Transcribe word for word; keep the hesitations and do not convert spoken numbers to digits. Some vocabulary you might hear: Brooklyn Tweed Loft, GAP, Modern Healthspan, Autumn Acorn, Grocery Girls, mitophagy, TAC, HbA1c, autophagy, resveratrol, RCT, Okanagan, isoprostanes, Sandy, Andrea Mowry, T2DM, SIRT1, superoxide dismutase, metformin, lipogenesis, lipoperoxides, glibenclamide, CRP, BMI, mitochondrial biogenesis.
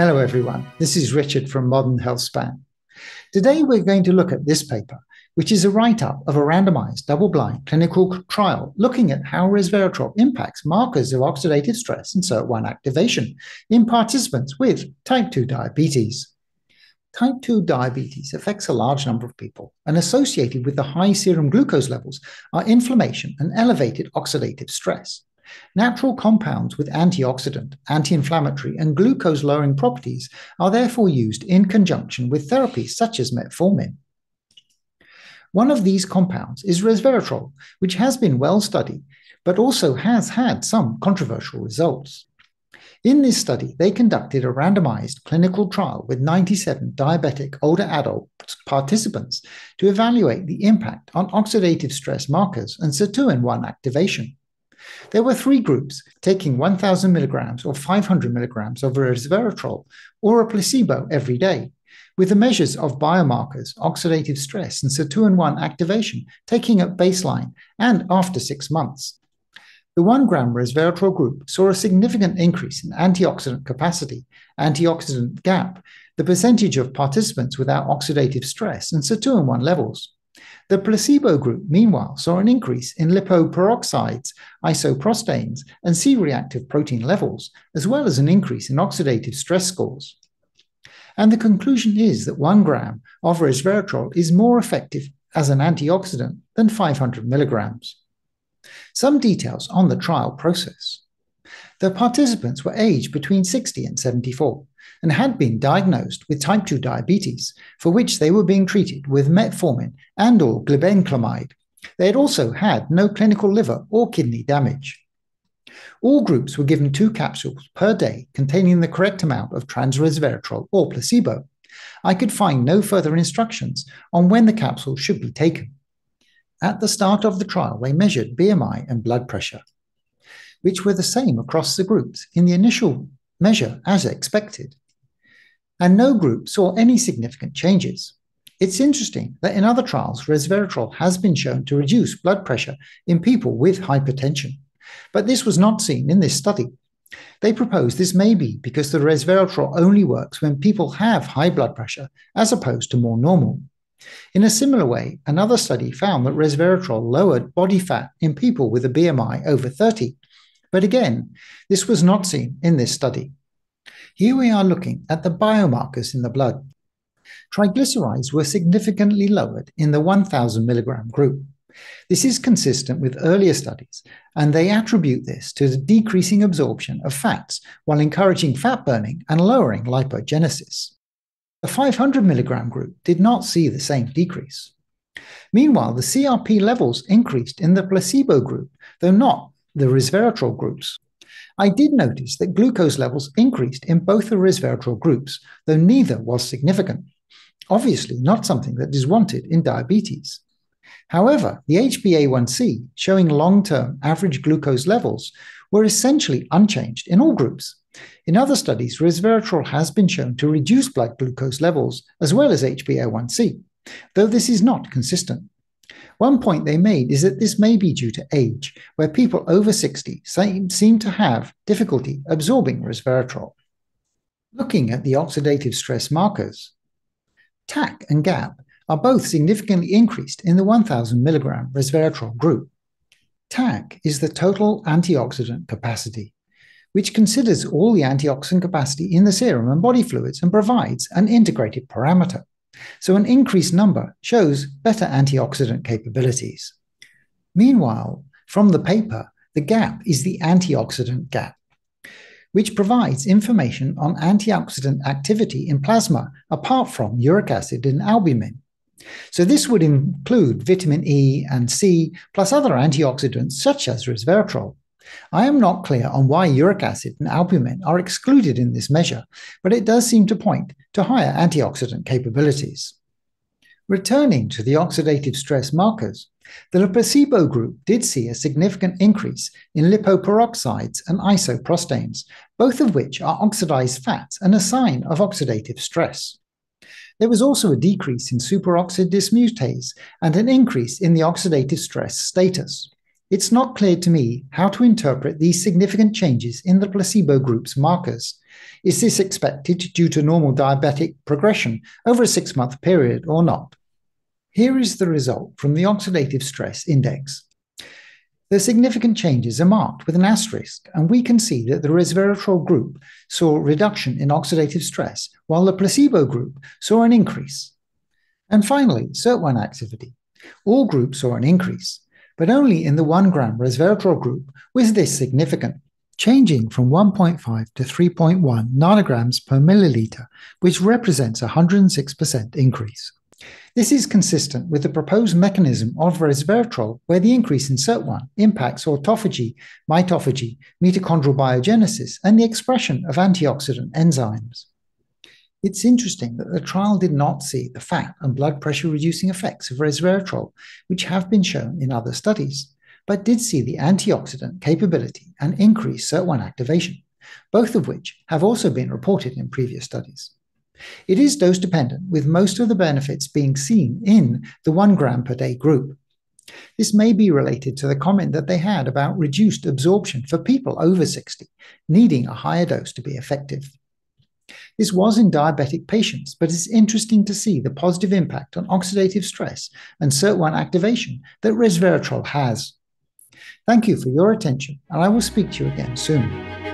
Hello everyone, this is Richard from Modern Healthspan. Today we're going to look at this paper, which is a write-up of a randomized, double-blind clinical trial looking at how resveratrol impacts markers of oxidative stress and SIRT one activation in participants with type two diabetes. Type two diabetes affects a large number of people, and associated with the high serum glucose levels are inflammation and elevated oxidative stress. Natural compounds with antioxidant, anti-inflammatory, and glucose-lowering properties are therefore used in conjunction with therapies such as metformin. One of these compounds is resveratrol, which has been well studied, but also has had some controversial results. In this study, they conducted a randomized clinical trial with ninety-seven diabetic older adult participants to evaluate the impact on oxidative stress markers and SIRT one activation. There were three groups taking one thousand milligrams or five hundred milligrams of resveratrol or a placebo every day, with the measures of biomarkers, oxidative stress, and SIRT one activation taking at baseline and after six months. The one gram resveratrol group saw a significant increase in antioxidant capacity, antioxidant GAP, the percentage of participants without oxidative stress, and SIRT one levels. The placebo group, meanwhile, saw an increase in lipoperoxides, isoprostanes, and C reactive protein levels, as well as an increase in oxidative stress scores. And the conclusion is that one gram of resveratrol is more effective as an antioxidant than five hundred milligrams. Some details on the trial process. The participants were aged between sixty and seventy-four and had been diagnosed with type two diabetes, for which they were being treated with metformin and or glibenclamide. They had also had no clinical liver or kidney damage. All groups were given two capsules per day containing the correct amount of trans-resveratrol or placebo. I could find no further instructions on when the capsule should be taken. At the start of the trial, they measured B M I and blood pressure, which were the same across the groups in the initial measure as expected, and no group saw any significant changes. It's interesting that in other trials, resveratrol has been shown to reduce blood pressure in people with hypertension, but this was not seen in this study. They propose this may be because the resveratrol only works when people have high blood pressure, as opposed to more normal. In a similar way, another study found that resveratrol lowered body fat in people with a B M I over thirty, but again, this was not seen in this study. Here we are looking at the biomarkers in the blood. Triglycerides were significantly lowered in the one thousand milligram group. This is consistent with earlier studies, and they attribute this to the decreasing absorption of fats while encouraging fat burning and lowering lipogenesis. The five hundred milligram group did not see the same decrease. Meanwhile, the C R P levels increased in the placebo group, though not the resveratrol groups. I did notice that glucose levels increased in both the resveratrol groups, though neither was significant. Obviously not something that is wanted in diabetes. However, the H b A one c, showing long-term average glucose levels, were essentially unchanged in all groups. In other studies, resveratrol has been shown to reduce blood glucose levels as well as H b A one c, though this is not consistent. One point they made is that this may be due to age, where people over sixty seem to have difficulty absorbing resveratrol. Looking at the oxidative stress markers, T A C and GAP are both significantly increased in the one thousand milligram resveratrol group. T A C is the total antioxidant capacity, which considers all the antioxidant capacity in the serum and body fluids and provides an integrated parameter. So an increased number shows better antioxidant capabilities. Meanwhile, from the paper, the GAP is the antioxidant GAP, which provides information on antioxidant activity in plasma apart from uric acid and albumin. So this would include vitamin E and C, plus other antioxidants such as resveratrol. I am not clear on why uric acid and albumin are excluded in this measure, but it does seem to point to higher antioxidant capabilities. Returning to the oxidative stress markers, the placebo group did see a significant increase in lipoperoxides and isoprostanes, both of which are oxidized fats and a sign of oxidative stress. There was also a decrease in superoxide dismutase and an increase in the oxidative stress status. It's not clear to me how to interpret these significant changes in the placebo group's markers. Is this expected due to normal diabetic progression over a six-month period or not? Here is the result from the oxidative stress index. The significant changes are marked with an asterisk, and we can see that the resveratrol group saw a reduction in oxidative stress, while the placebo group saw an increase. And finally, S I R T one activity. All groups saw an increase, but only in the one gram resveratrol group was this significant, changing from one point five to three point one nanograms per milliliter, which represents a one hundred six percent increase. This is consistent with the proposed mechanism of resveratrol, where the increase in S I R T one impacts autophagy, mitophagy, mitochondrial biogenesis, and the expression of antioxidant enzymes. It's interesting that the trial did not see the fat and blood pressure-reducing effects of resveratrol, which have been shown in other studies, but did see the antioxidant capability and increased S I R T one activation, both of which have also been reported in previous studies. It is dose-dependent, with most of the benefits being seen in the one gram per day group. This may be related to the comment that they had about reduced absorption for people over sixty, needing a higher dose to be effective. This was in diabetic patients, but it's interesting to see the positive impact on oxidative stress and S I R T one activation that resveratrol has. Thank you for your attention, and I will speak to you again soon.